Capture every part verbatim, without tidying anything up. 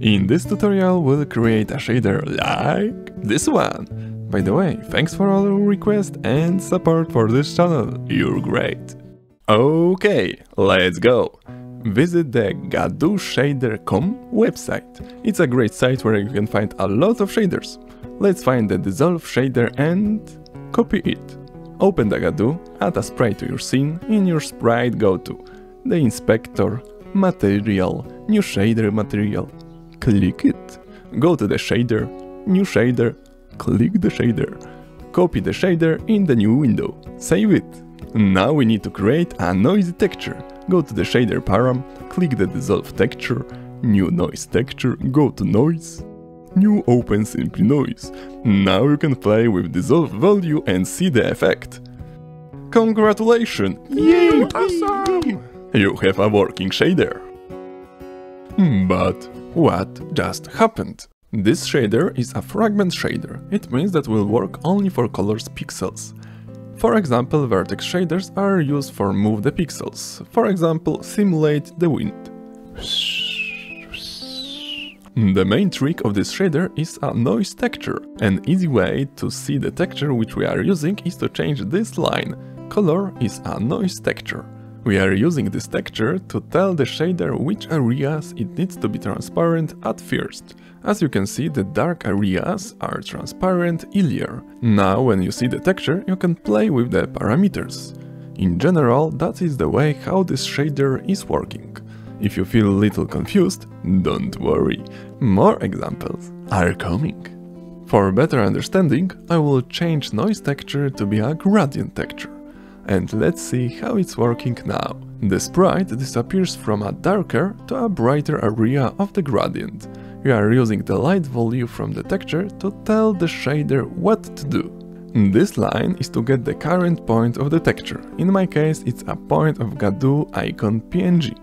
In this tutorial we'll create a shader like this one. By the way, thanks for all your requests and support for this channel, you're great! Okay, let's go! Visit the godot shader dot com website. It's a great site where you can find a lot of shaders. Let's find the dissolve shader and copy it. Open the Godot, add a sprite to your scene, in your sprite go to the inspector, material, new shader material, click it, go to the shader, new shader, click the shader, copy the shader in the new window, save it. Now we need to create a noisy texture. Go to the shader param, click the dissolve texture, new noise texture, go to noise, new open simply noise. Now you can play with dissolve value and see the effect. Congratulations! Yay! Awesome! You have a working shader. But what just happened? This shader is a fragment shader. It means that will work only for colors pixels. For example, vertex shaders are used for move the pixels. For example, simulate the wind. The main trick of this shader is a noise texture. An easy way to see the texture which we are using is to change this line. Color is a noise texture. We are using this texture to tell the shader which areas it needs to be transparent at first. As you can see, the dark areas are transparent earlier. Now when you see the texture, you can play with the parameters. In general, that is the way how this shader is working. If you feel a little confused, don't worry, more examples are coming. For better understanding, I will change noise texture to be a gradient texture. And let's see how it's working now. The sprite disappears from a darker to a brighter area of the gradient. We are using the light value from the texture to tell the shader what to do. This line is to get the current point of the texture. In my case, it's a point of Godot icon P N G.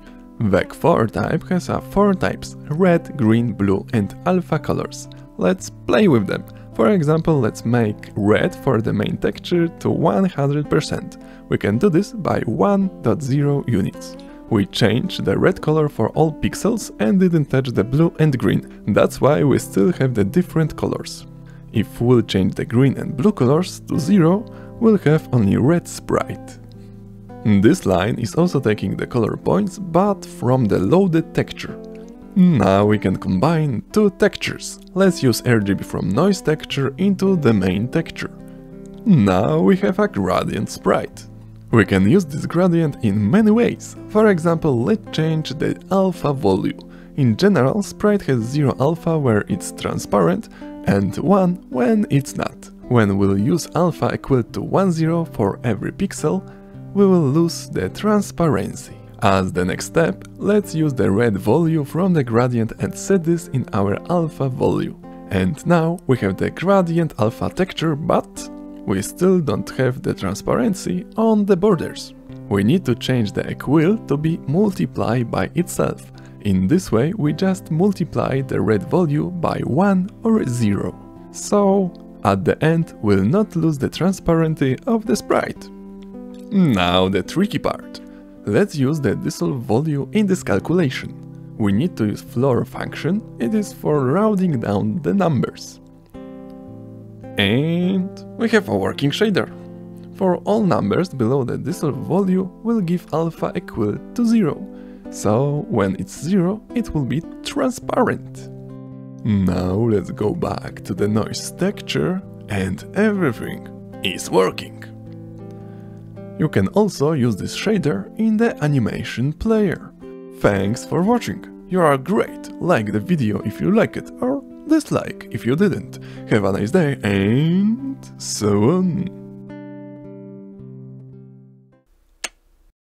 Vec four type has a four types, red, green, blue and alpha colors. Let's play with them. For example, let's make red for the main texture to one hundred percent. We can do this by one point zero units. We changed the red color for all pixels and didn't touch the blue and green. That's why we still have the different colors. If we'll change the green and blue colors to zero, we'll have only red sprite. This line is also taking the color points, but from the loaded texture. Now we can combine two textures. Let's use R G B from noise texture into the main texture. Now we have a gradient sprite. We can use this gradient in many ways. For example, let's change the alpha value. In general, sprite has zero alpha where it's transparent and one when it's not. When we'll use alpha equal to one, zero for every pixel, we will lose the transparency. As the next step, let's use the red value from the gradient and set this in our alpha value. And now we have the gradient alpha texture, but we still don't have the transparency on the borders. We need to change the equal to be multiplied by itself. In this way, we just multiply the red value by one or zero. So, at the end, we'll not lose the transparency of the sprite. Now the tricky part. Let's use the dissolve value in this calculation. We need to use floor function, it is for rounding down the numbers. And we have a working shader. For all numbers below the dissolve value, we'll give alpha equal to zero. So when it's zero, it will be transparent. Now let's go back to the noise texture and everything is working. You can also use this shader in the animation player. Thanks for watching, you are great, like the video if you like it or dislike if you didn't. Have a nice day and so on.